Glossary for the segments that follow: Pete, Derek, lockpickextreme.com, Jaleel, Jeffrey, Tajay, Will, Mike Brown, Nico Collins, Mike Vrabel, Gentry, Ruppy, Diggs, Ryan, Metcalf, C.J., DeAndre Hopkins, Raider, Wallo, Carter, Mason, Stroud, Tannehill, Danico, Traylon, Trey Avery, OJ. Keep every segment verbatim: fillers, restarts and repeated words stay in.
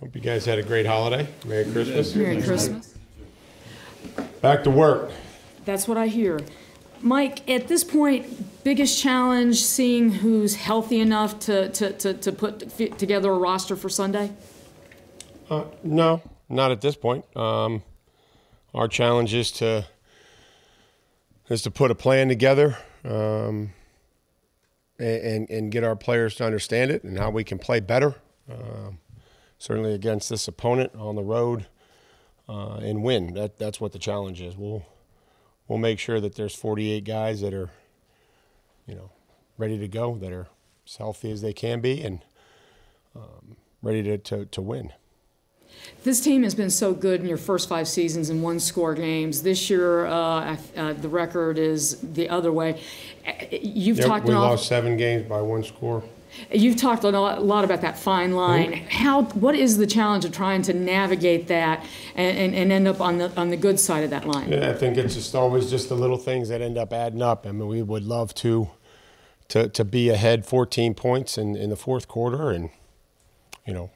Hope you guys had a great holiday. Merry Christmas. Merry Christmas. Back to work. That's what I hear. Mike, at this point, biggest challenge seeing who's healthy enough to, to, to, to put together a roster for Sunday? Uh, no, not at this point. Um, our challenge is to is to put a plan together um, and, and get our players to understand it and how we can play better, um, certainly against this opponent on the road, uh, and win. That, that's what the challenge is. We'll We'll make sure that there's forty-eight guys that are, you know, ready to go, that are as healthy as they can be, and um, ready to, to, to win. This team has been so good in your first five seasons in one-score games. This year, uh, uh, the record is the other way. You've yep, talked we lost seven games by one score. You've talked a lot about that fine line. Mm-hmm. How? What is the challenge of trying to navigate that and, and, and end up on the on the good side of that line? Yeah, I think it's just always just the little things that end up adding up. I mean, we would love to to, to be ahead fourteen points in, in the fourth quarter and, you know,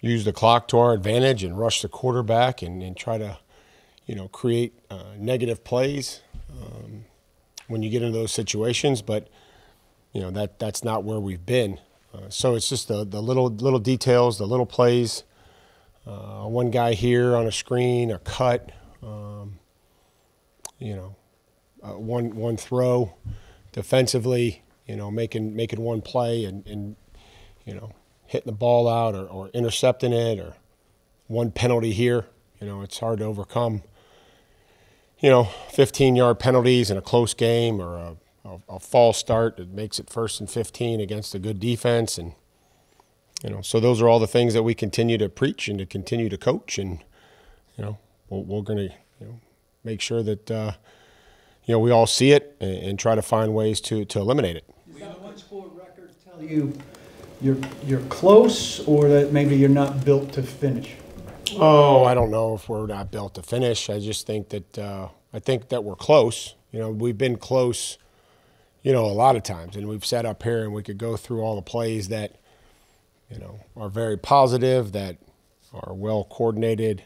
use the clock to our advantage and rush the quarterback and, and try to, you know, create uh, negative plays um, when you get into those situations. But you know, that that's not where we've been. Uh, so it's just the, the little little details, the little plays. Uh, one guy here on a screen, a cut, um, you know, uh, one one throw defensively, you know, making making one play and, and you know, hitting the ball out or, or intercepting it, or one penalty here. You know, it's hard to overcome, you know, fifteen-yard penalties in a close game, or a a false start that makes it first and fifteen against a good defense. And, you know, so those are all the things that we continue to preach and to continue to coach. And, you know, we're, we're going to, you know, make sure that, uh, you know, we all see it and, and try to find ways to, to eliminate it. Does that one-score record tell you you're, you're close, or that maybe you're not built to finish? Oh, I don't know if we're not built to finish. I just think that uh, I think that we're close. You know, we've been close – you know, a lot of times, and we've sat up here and we could go through all the plays that, you know, are very positive, that are well coordinated,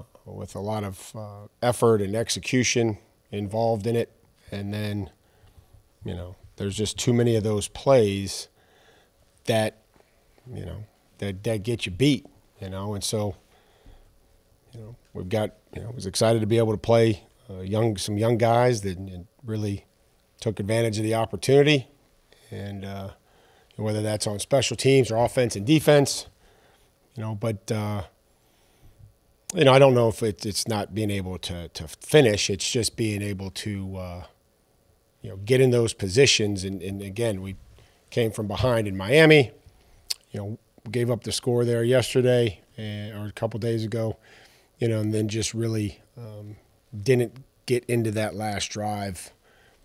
uh, with a lot of uh, effort and execution involved in it. And then, you know, there's just too many of those plays that, you know, that, that get you beat, you know. And so, you know, we've got, you know, I was excited to be able to play uh, young, some young guys that really took advantage of the opportunity, and uh, whether that's on special teams or offense and defense, you know. But uh, you know, I don't know if it's, it's not being able to to finish. It's just being able to uh, you know, get in those positions. And, and again, we came from behind in Miami. You know, gave up the score there yesterday, and, or a couple days ago. You know, and then just really um, didn't get into that last drive,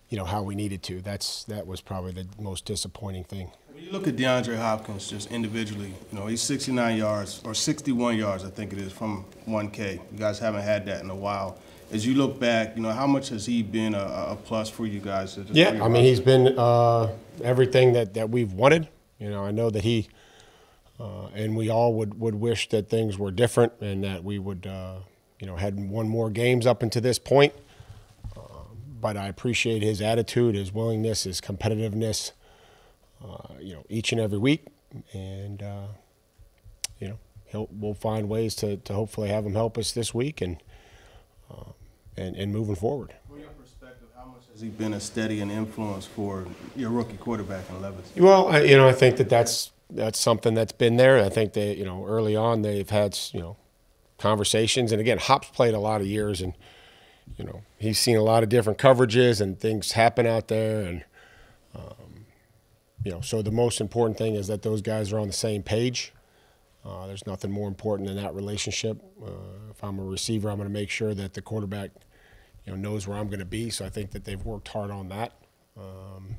you know, how we needed to. That's that was probably the most disappointing thing. When you look at DeAndre Hopkins just individually, you know, he's sixty-nine yards, or sixty-one yards, I think it is, from one K. You guys haven't had that in a while. As you look back, you know, how much has he been a, a plus for you guys? Yeah, I mean, he's been uh, everything that, that we've wanted. You know, I know that he uh, and we all would, would wish that things were different and that we would, uh, you know, had won more games up until this point. But I appreciate his attitude, his willingness, his competitiveness, uh, you know, each and every week. And, uh, you know, he'll, we'll find ways to, to hopefully have him help us this week and, uh, and, and moving forward. From your perspective, how much has he been a steady and influence for your rookie quarterback in Levin? Well, I, you know, I think that that's, that's something that's been there. I think that, you know, early on they've had, you know, conversations. And, again, Hop's played a lot of years, and you know, he's seen a lot of different coverages and things happen out there. And, um, you know, so the most important thing is that those guys are on the same page. Uh, there's nothing more important than that relationship. Uh, if I'm a receiver, I'm going to make sure that the quarterback, you know, knows where I'm going to be. So I think that they've worked hard on that. Um,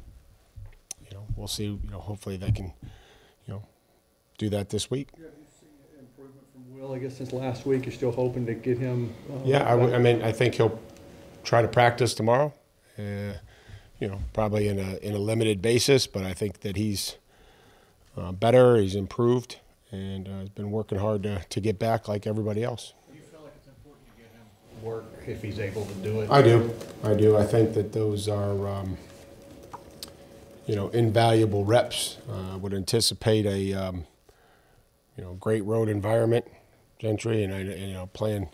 you know, we'll see, you know, hopefully they can, you know, do that this week. Well, I guess since last week, you're still hoping to get him. Uh, yeah, I, w I mean, I think he'll try to practice tomorrow. Uh, you know, probably in a in a limited basis, but I think that he's uh, better. He's improved, and uh, has been working hard to, to get back like everybody else. Do you feel like it's important to get him work if he's able to do it? I do. I do. I think that those are, um, you know, invaluable reps. I uh, would anticipate a, um, you know, great road environment, Gentry, and, and you know, playing,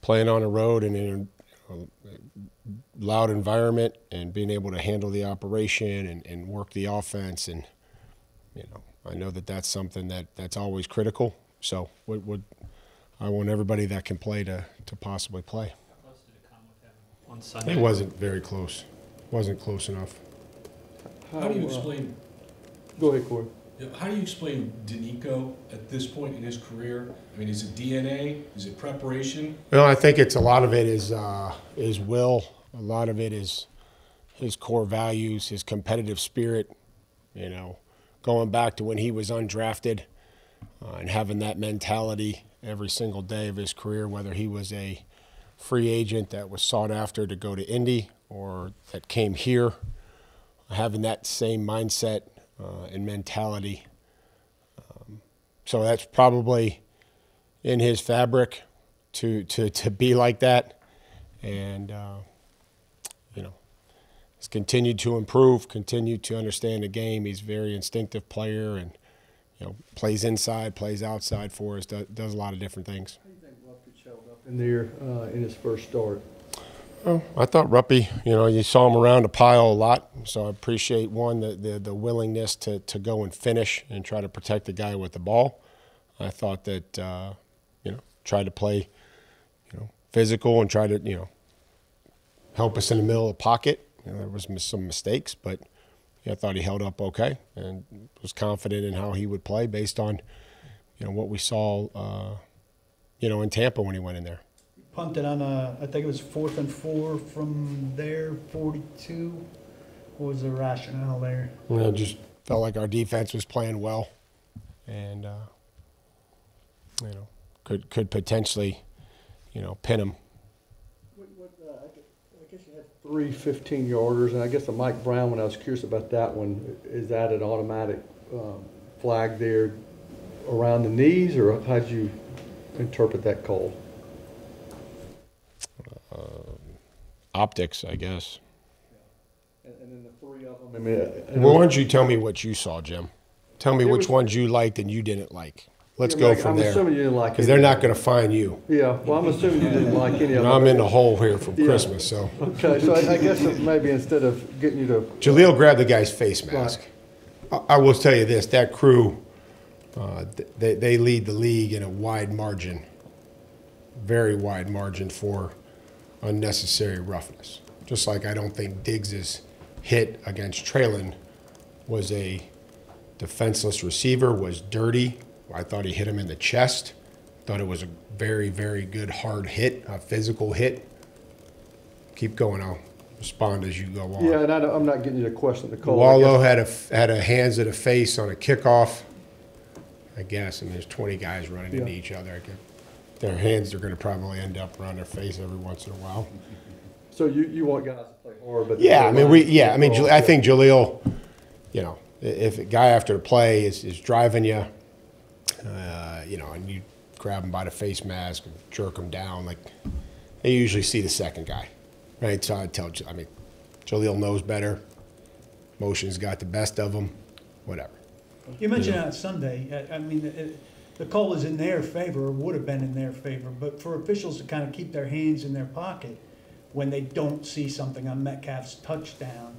playing on a road and in a loud environment and being able to handle the operation and, and work the offense. And, you know, I know that that's something that, that's always critical. So would, would, I want everybody that can play to, to possibly play. How close did it come with him on Sunday? It wasn't very close. Wasn't close enough. How, how do you explain? Uh, go ahead, Corey. How do you explain Danico at this point in his career? I mean, is it D N A? Is it preparation? Well, I think it's a lot of it is uh, is will. A lot of it is his core values, his competitive spirit. You know, going back to when he was undrafted uh, and having that mentality every single day of his career, whether he was a free agent that was sought after to go to Indy or that came here, having that same mindset. Uh, and mentality. Um, so that's probably in his fabric to to, to be like that. And, uh, you know, he's continued to improve, continued to understand the game. He's a very instinctive player and, you know, plays inside, plays outside for us, does, does a lot of different things. How do you think Ruppy showed up in there uh, in his first start? Well, I thought Ruppy, you know, you saw him around a pile a lot, so I appreciate, one, the, the, the willingness to, to go and finish and try to protect the guy with the ball. I thought that, uh, you know, tried to play, you know, physical and try to, you know, help us in the middle of the pocket. You know, there was some mistakes, but yeah, I thought he held up okay and was confident in how he would play based on, you know, what we saw, uh, you know, in Tampa when he went in there. Punted on a, I think it was fourth and four from there, forty-two. What was the rationale there? Well, it just felt like our defense was playing well, and uh, you know, could could potentially, you know, pin them. What, what, uh, I guess you had three fifteen-yarders, and I guess the Mike Brown one. I was curious about that one. Is that an automatic um, flag there around the knees, or how'd you interpret that call? Optics, I guess. Yeah. And, and then the three of them. I mean, uh, well, why don't you tell me what you saw, Jim? Tell me which was, ones you liked and you didn't like. Let's yeah, go like, from I'm there. I'm assuming you didn't like it. Because they're not going to find you. Yeah, well, I'm assuming you didn't like any of them. I'm in the hole here from yeah. Christmas, so. Okay, so I, I guess maybe instead of getting you to. Jaleel grabbed the guy's face mask. Right. I, I will tell you this, that crew, uh, they, they lead the league in a wide margin, very wide margin for unnecessary roughness. Just like I don't think Diggs's hit against Traylon was a defenseless receiver, was dirty. I thought he hit him in the chest. Thought it was a very, very good hard hit, a physical hit. Keep going, I'll respond as you go on. Yeah, and I don't, I'm not getting you to question the call. Wallo had a, had a hands at a face on a kickoff, I guess, and there's twenty guys running yeah. into each other. I guess. Their hands are going to probably end up around their face every once in a while. So you, you want guys to play hard, but yeah, I mean we yeah, I mean Jaleel, I think Jaleel, you know, if a guy after the play is, is driving you, uh, you know, and you grab him by the face mask and jerk him down, like they usually see the second guy, right? So I tell, I mean, Jaleel knows better. Motion's got the best of him, whatever. You mentioned on Sunday. I, I mean. It, The call was in their favor, or would have been in their favor, but for officials to kind of keep their hands in their pocket when they don't see something on Metcalf's touchdown,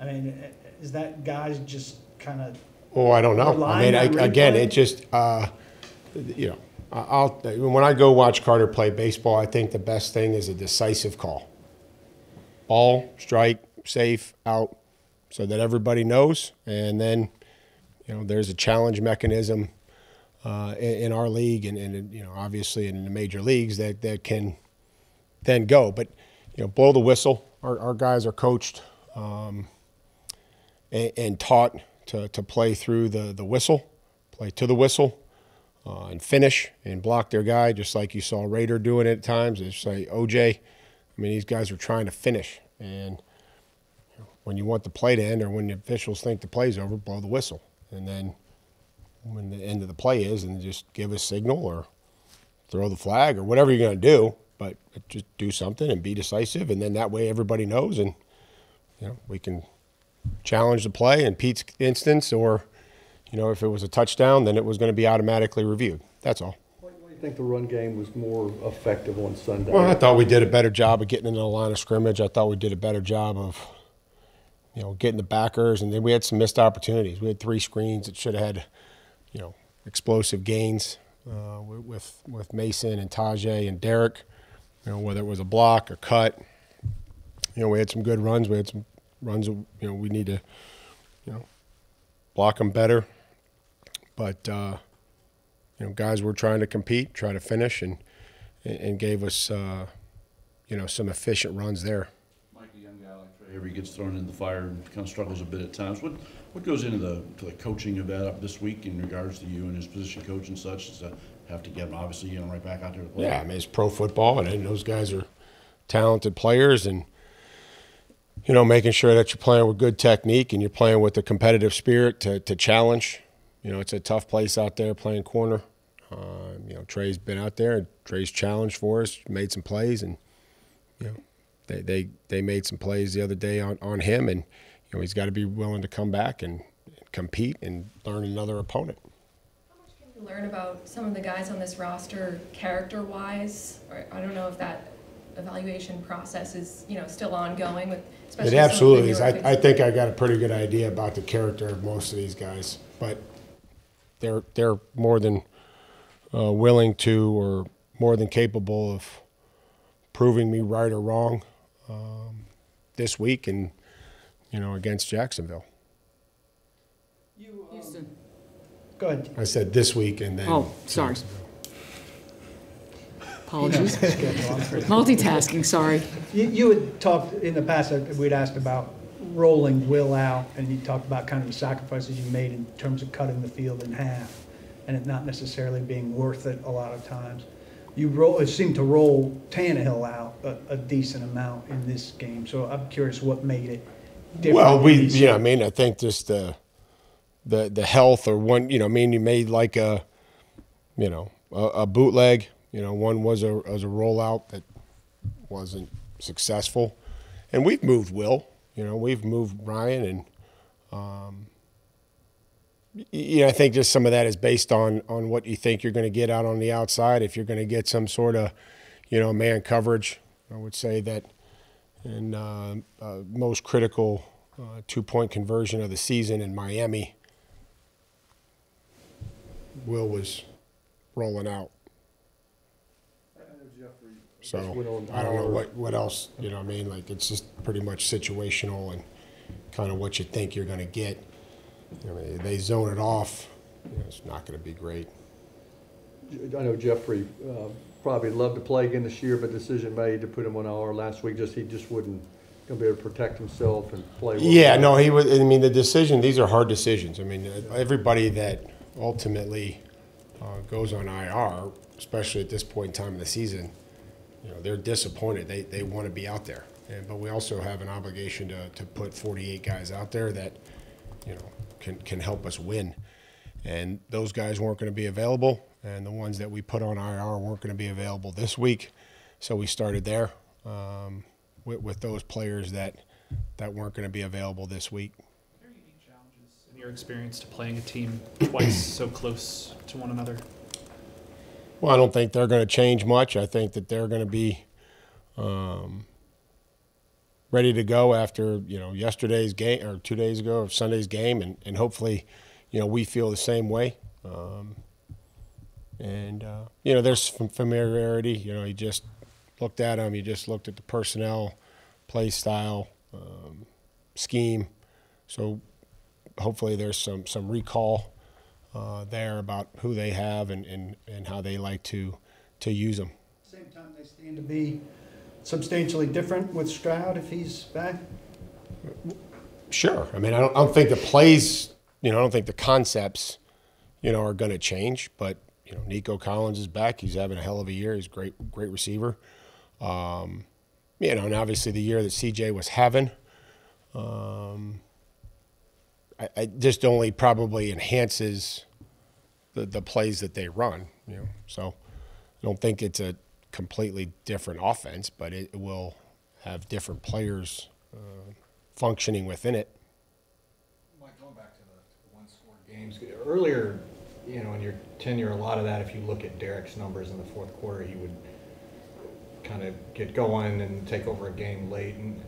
I mean, is that guys just kind of? Oh, I don't know. I mean, I, again, it just, uh, you know, I'll when I go watch Carter play baseball, I think the best thing is a decisive call. Ball, strike, safe, out, so that everybody knows, and then, you know, there's a challenge mechanism. Uh, in, in our league, and, and you know, obviously in the major leagues, that that can then go. But you know, blow the whistle. Our, our guys are coached um, and, and taught to to play through the the whistle, play to the whistle, uh, and finish and block their guy, just like you saw Raider doing it at times. It's like O J. I mean, these guys are trying to finish, and when you want the play to end, or when the officials think the play's over, blow the whistle, and then. when the end of the play is and just give a signal or throw the flag or whatever you're going to do. But just do something and be decisive, and then that way everybody knows, and you know, we can challenge the play in Pete's instance, or you know, if it was a touchdown, then it was going to be automatically reviewed. That's all. Why do you think the run game was more effective on Sunday? Well, I thought we did a better job of getting into the line of scrimmage. I thought we did a better job of, you know, getting the backers, and then we had some missed opportunities. We had three screens that should have had, you know, explosive gains uh, with with Mason and Tajay and Derek. You know, whether it was a block or cut, you know, we had some good runs. We had some runs, you know, we need to, you know, block them better. But, uh, you know, guys were trying to compete, try to finish, and and gave us, uh, you know, some efficient runs there. Mike, a young guy like Trey Avery gets thrown in the fire and kind of struggles a bit at times. What what goes into the, to the coaching of that up this week in regards to you and his position coach and such? Is that have to get them, obviously, you know, right back out there to play? Yeah, I mean, it's pro football, and those guys are talented players, and, you know, making sure that you're playing with good technique and you're playing with a competitive spirit to, to challenge. You know, it's a tough place out there playing corner. Uh, you know, Trey's been out there, and Trey's challenged for us, made some plays, and, you know, they they, they made some plays the other day on, on him, and, you know, he's got to be willing to come back and compete and learn another opponent. Learn about some of the guys on this roster character-wise? I don't know if that evaluation process is, you know, still ongoing. With, especially it absolutely is. I, I think I got a pretty good idea about the character of most of these guys, but they're they're more than uh, willing to or more than capable of proving me right or wrong um, this week and, you know, against Jacksonville. You, um, Houston. Go ahead. I said this week and then. Oh, sorry. Apologies. Multitasking, sorry. You, you had talked in the past, we'd asked about rolling Will out, and you talked about kind of the sacrifices you made in terms of cutting the field in half and it not necessarily being worth it a lot of times. You roll, it seemed to roll Tannehill out a, a decent amount in this game, so I'm curious what made it different. Well, we, yeah, I mean, I think just the. Uh, the the health or one, you know, I mean, you made like a, you know, a, a bootleg, you know, one was a, was a rollout that wasn't successful. And we've moved Will, you know, we've moved Ryan. And, um, you know, I think just some of that is based on, on what you think you're going to get out on the outside. If you're going to get some sort of, you know, man coverage, I would say that in uh, uh, most critical uh, two-point conversion of the season in Miami, Will was rolling out. So I don't know what, what else, you know what I mean? Like, it's just pretty much situational and kind of what you think you're going to get. I mean, they zone it off, you know, it's not going to be great. I know Jeffrey uh, probably loved to play again this year, but decision made to put him on I R last week, just he just wouldn't going to be able to protect himself and play. Yeah, no, he was, I mean, the decision, these are hard decisions. I mean, everybody that – ultimately uh, goes on I R, especially at this point in time of the season, you know, they're disappointed. They, they want to be out there. And, but we also have an obligation to, to put forty-eight guys out there that, you know, can, can help us win. And those guys weren't going to be available, and the ones that we put on I R weren't going to be available this week. So we started there um, with, with those players that, that weren't going to be available this week. Your experience to playing a team twice so close to one another? Well, I don't think they're going to change much. I think that they're going to be um, ready to go after, you know, yesterday's game or two days ago or Sunday's game, and, and hopefully, you know, we feel the same way. Um, and, uh, you know, there's some familiarity. You know, you just looked at them. You just looked at the personnel, play style, um, scheme. So, hopefully there's some, some recall uh, there about who they have and, and, and how they like to, to use them. At the same time, they stand to be substantially different with Stroud if he's back? Sure. I mean, I don't, I don't think the plays, you know, I don't think the concepts, you know, are going to change. But, you know, Nico Collins is back. He's having a hell of a year. He's a great, great receiver. Um, you know, and obviously the year that C J was having. Um, I, I just only probably enhances the, the plays that they run. You know, so I don't think it's a completely different offense, but it will have different players uh, functioning within it. Mike, going back to the, to the one-score games earlier, you know, in your tenure, a lot of that, if you look at Derek's numbers in the fourth quarter, he would kind of get going and take over a game late. And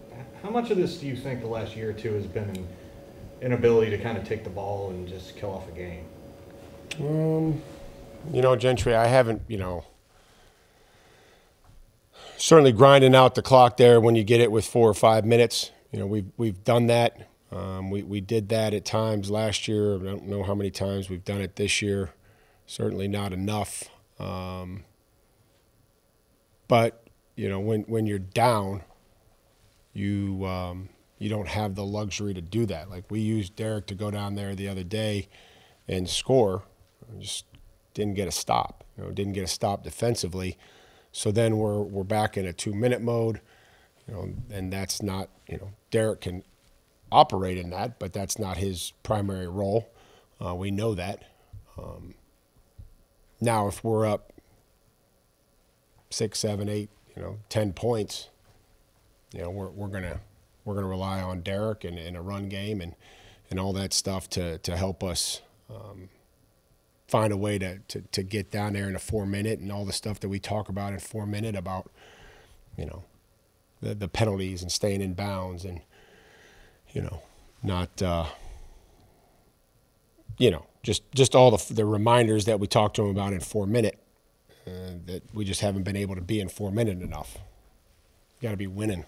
how much of this do you think the last year or two has been an inability to kind of take the ball and just kill off a game? Um, you know, Gentry, I haven't, you know, certainly grinding out the clock there when you get it with four or five minutes. You know, we've, we've done that. Um, we, we did that at times last year. I don't know how many times we've done it this year. Certainly not enough. Um, but, you know, when, when you're down, you um, you don't have the luxury to do that. Like, we used Derek to go down there the other day and score. I just didn't get a stop. You know, didn't get a stop defensively. So then we're, we're back in a two-minute mode, you know, and that's not, you know, Derek can operate in that, but that's not his primary role. Uh, we know that. Um, now if we're up six, seven, eight, you know, ten points, you know, we're we're gonna we're gonna rely on Derek and, and a run game and and all that stuff to to help us um, find a way to, to to get down there in a four minute and all the stuff that we talk about in four minute about, you know, the the penalties and staying in bounds and, you know, not, uh, you know, just, just all the, the reminders that we talked to him about in four minute uh, that we just haven't been able to be in four minute enough. Got to be winning.